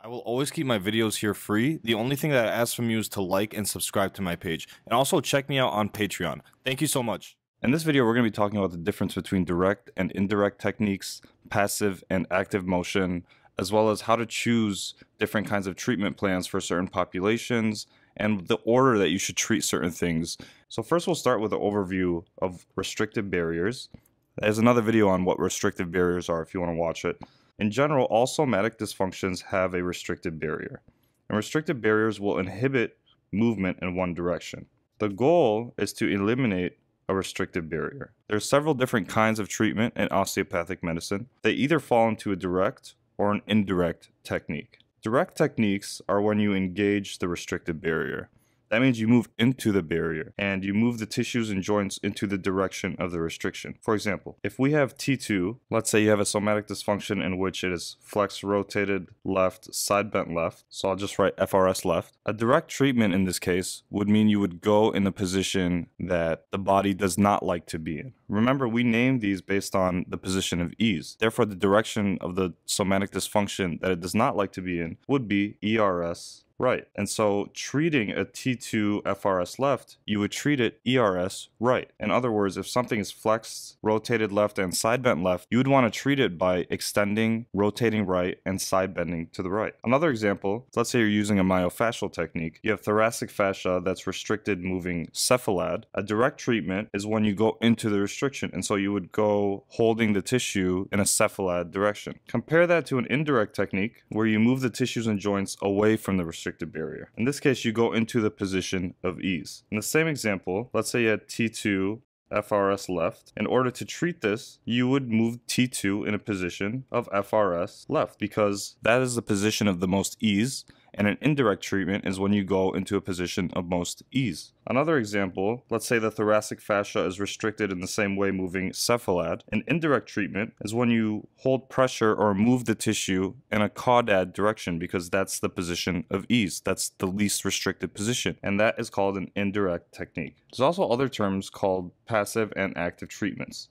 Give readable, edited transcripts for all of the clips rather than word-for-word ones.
I will always keep my videos here free. The only thing that I ask from you is to like and subscribe to my page. And also check me out on Patreon. Thank you so much. In this video, we're going to be talking about the difference between direct and indirect techniques, passive and active motion, as well as how to choose different kinds of treatment plans for certain populations and the order that you should treat certain things. So first, we'll start with an overview of restrictive barriers. There's another video on what restrictive barriers are if you want to watch it. In general, all somatic dysfunctions have a restrictive barrier, and restrictive barriers will inhibit movement in one direction. The goal is to eliminate a restrictive barrier. There are several different kinds of treatment in osteopathic medicine. They either fall into a direct or an indirect technique. Direct techniques are when you engage the restrictive barrier. That means you move into the barrier and you move the tissues and joints into the direction of the restriction. For example, if we have T2, let's say you have a somatic dysfunction in which it is flex rotated left, side bent left. So I'll just write FRS left. A direct treatment in this case would mean you would go in the position that the body does not like to be in. Remember, we named these based on the position of ease. Therefore, the direction of the somatic dysfunction that it does not like to be in would be ERS. Right. And so treating a T2 FRS left, you would treat it ERS right. In other words, if something is flexed, rotated left, and side bent left, you would want to treat it by extending, rotating right, and side bending to the right. Another example, let's say you're using a myofascial technique. You have thoracic fascia that's restricted moving cephalad. A direct treatment is when you go into the restriction. And so you would go holding the tissue in a cephalad direction. Compare that to an indirect technique where you move the tissues and joints away from the restriction. Barrier. In this case, you go into the position of ease. In the same example, let's say you had T2 FRS left. In order to treat this, you would move T2 in a position of FRS left because that is the position of the most ease. And an indirect treatment is when you go into a position of most ease. Another example, let's say the thoracic fascia is restricted in the same way moving cephalad. An indirect treatment is when you hold pressure or move the tissue in a caudad direction because that's the position of ease. That's the least restricted position. And that is called an indirect technique. There's also other terms called passive and active treatments.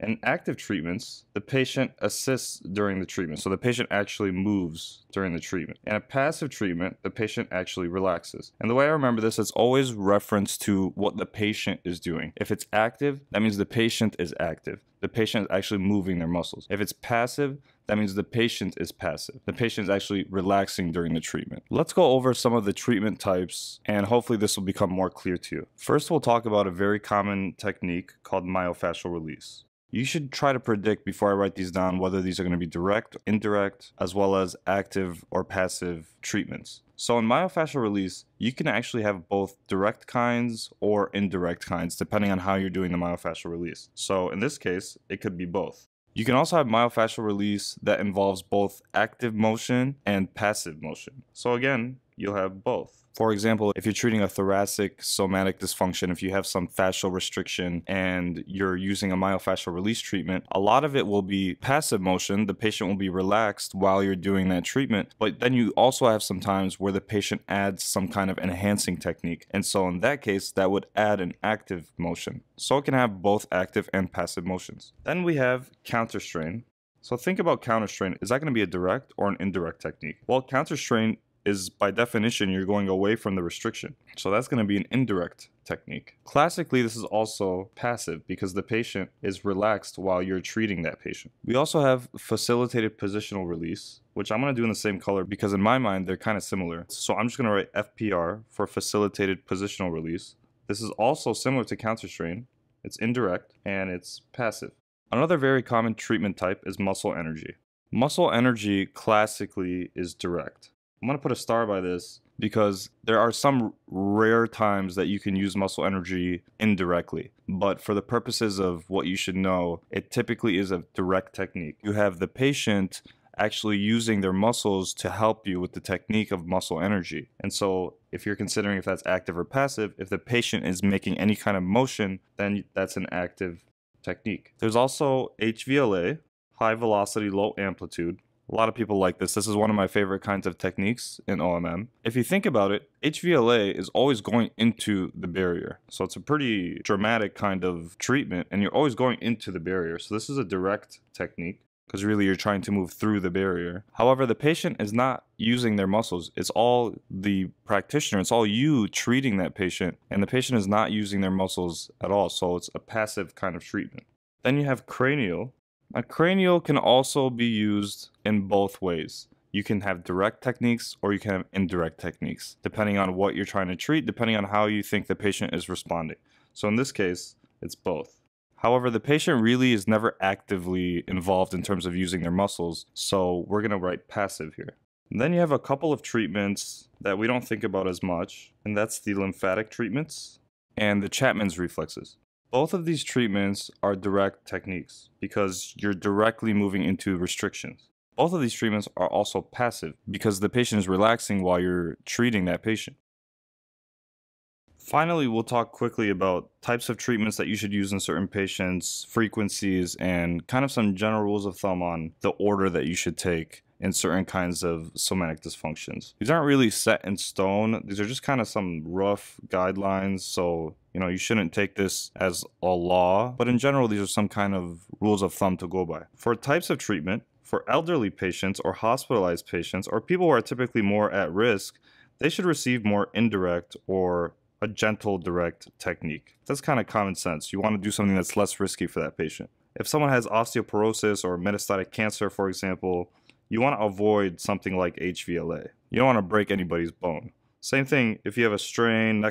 In active treatments, the patient assists during the treatment. So the patient actually moves during the treatment. In a passive treatment, the patient actually relaxes. And the way I remember this, it's always reference to what the patient is doing. If it's active, that means the patient is active. The patient is actually moving their muscles. If it's passive, that means the patient is passive. The patient is actually relaxing during the treatment. Let's go over some of the treatment types, and hopefully this will become more clear to you. First, we'll talk about a very common technique called myofascial release. You should try to predict before I write these down whether these are going to be direct, indirect, as well as active or passive treatments. So in myofascial release, you can actually have both direct kinds or indirect kinds, depending on how you're doing the myofascial release. So in this case, it could be both. You can also have myofascial release that involves both active motion and passive motion. So again, you'll have both. For example, if you're treating a thoracic somatic dysfunction, if you have some fascial restriction and you're using a myofascial release treatment, a lot of it will be passive motion. The patient will be relaxed while you're doing that treatment. But then you also have some times where the patient adds some kind of enhancing technique. And so in that case, that would add an active motion. So it can have both active and passive motions. Then we have counterstrain. So think about counterstrain. Is that going to be a direct or an indirect technique? Well, counterstrain is by definition, you're going away from the restriction. So that's going to be an indirect technique. Classically, this is also passive because the patient is relaxed while you're treating that patient. We also have facilitated positional release, which I'm going to do in the same color because in my mind, they're kind of similar. So I'm just going to write FPR for facilitated positional release. This is also similar to counterstrain. It's indirect and it's passive. Another very common treatment type is muscle energy. Muscle energy classically is direct. I'm going to put a star by this because there are some rare times that you can use muscle energy indirectly. But for the purposes of what you should know, it typically is a direct technique. You have the patient actually using their muscles to help you with the technique of muscle energy. And so if you're considering if that's active or passive, if the patient is making any kind of motion, then that's an active technique. There's also HVLA, high velocity, low amplitude. A lot of people like this. This is one of my favorite kinds of techniques in OMM. If you think about it, HVLA is always going into the barrier. So it's a pretty dramatic kind of treatment, and you're always going into the barrier. So this is a direct technique. because really you're trying to move through the barrier. However, the patient is not using their muscles. It's all the practitioner, it's all you treating that patient, and the patient is not using their muscles at all, so it's a passive kind of treatment. Then you have cranial. Now, cranial can also be used in both ways. You can have direct techniques or you can have indirect techniques, depending on what you're trying to treat, depending on how you think the patient is responding. So in this case, it's both. However, the patient really is never actively involved in terms of using their muscles, so we're going to write passive here. And then you have a couple of treatments that we don't think about as much, and that's the lymphatic treatments and the Chapman's reflexes. Both of these treatments are direct techniques because you're directly moving into restrictions. Both of these treatments are also passive because the patient is relaxing while you're treating that patient. Finally, we'll talk quickly about types of treatments that you should use in certain patients, frequencies, and kind of some general rules of thumb on the order that you should take in certain kinds of somatic dysfunctions. These aren't really set in stone. These are just kind of some rough guidelines, so you shouldn't take this as a law, but in general, these are some kind of rules of thumb to go by. For types of treatment, for elderly patients or hospitalized patients or people who are typically more at risk, they should receive more indirect or a gentle direct technique. That's kind of common sense. You want to do something that's less risky for that patient. If someone has osteoporosis or metastatic cancer, for example, you want to avoid something like HVLA. You don't want to break anybody's bone. Same thing if you have a strain,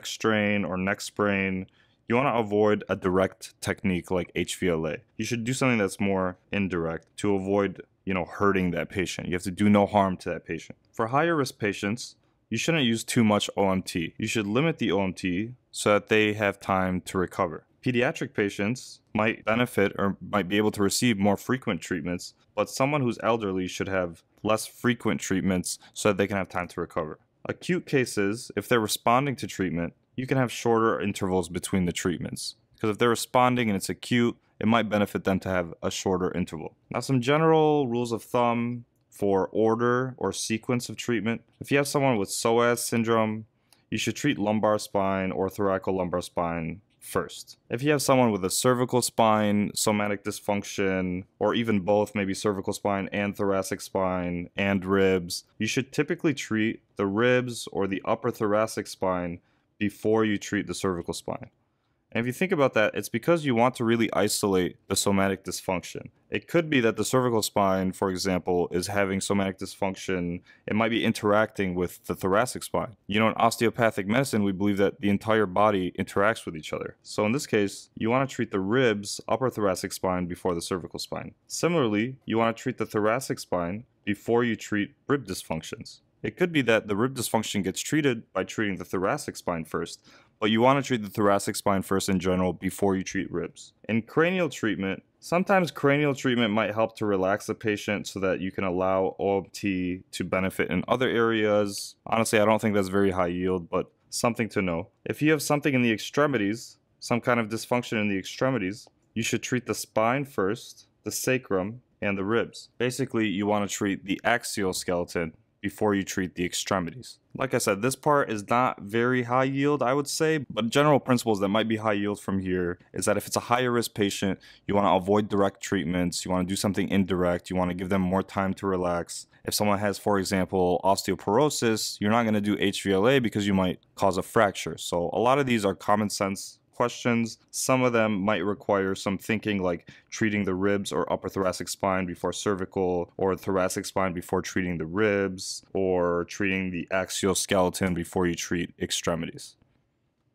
or neck sprain. You want to avoid a direct technique like HVLA. You should do something that's more indirect to avoid, hurting that patient. You have to do no harm to that patient. For higher risk patients, you shouldn't use too much OMT. You should limit the OMT so that they have time to recover. Pediatric patients might benefit or might be able to receive more frequent treatments, but someone who's elderly should have less frequent treatments so that they can have time to recover. Acute cases, if they're responding to treatment, you can have shorter intervals between the treatments, because if they're responding and it's acute, it might benefit them to have a shorter interval. Now, some general rules of thumb for order or sequence of treatment. If you have someone with psoas syndrome, you should treat lumbar spine or thoracolumbar spine first. If you have someone with a cervical spine, somatic dysfunction, or even both, maybe cervical spine and thoracic spine and ribs, you should typically treat the ribs or the upper thoracic spine before you treat the cervical spine. And if you think about that, it's because you want to really isolate the somatic dysfunction. It could be that the cervical spine, for example, is having somatic dysfunction. It might be interacting with the thoracic spine. In osteopathic medicine, we believe that the entire body interacts with each other. So in this case, you want to treat the ribs, upper thoracic spine, before the cervical spine. Similarly, you want to treat the thoracic spine before you treat rib dysfunctions. It could be that the rib dysfunction gets treated by treating the thoracic spine first, but you want to treat the thoracic spine first in general before you treat ribs. In cranial treatment, sometimes cranial treatment might help to relax the patient so that you can allow OMT to benefit in other areas. Honestly, I don't think that's very high yield, but something to know. If you have something in the extremities, some kind of dysfunction in the extremities, you should treat the spine first, the sacrum, and the ribs. Basically, you want to treat the axial skeleton before you treat the extremities. Like I said, this part is not very high yield, I would say, but general principles that might be high yield from here is that if it's a higher risk patient, you want to avoid direct treatments, you want to do something indirect, you want to give them more time to relax. If someone has, for example, osteoporosis, you're not going to do HVLA because you might cause a fracture. So a lot of these are common sense questions. Some of them might require some thinking, like treating the ribs or upper thoracic spine before cervical, or thoracic spine before treating the ribs, or treating the axial skeleton before you treat extremities.